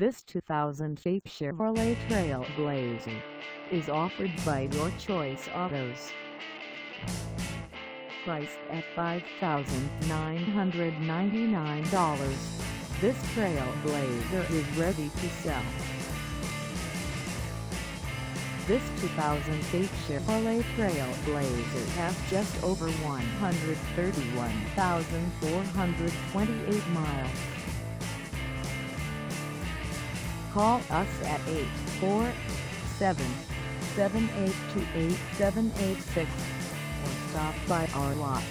This 2008 Chevrolet TrailBlazer is offered by Your Choice Autos. Priced at $5,999, this TrailBlazer is ready to sell. This 2008 Chevrolet TrailBlazer has just over 131,428 miles. Call us at 847-782-8786 or stop by our lot.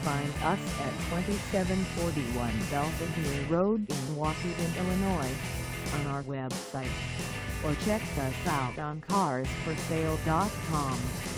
Find us at 2741 Belvidere Road in Waukegan, Illinois, on our website, or check us out on carsforsale.com.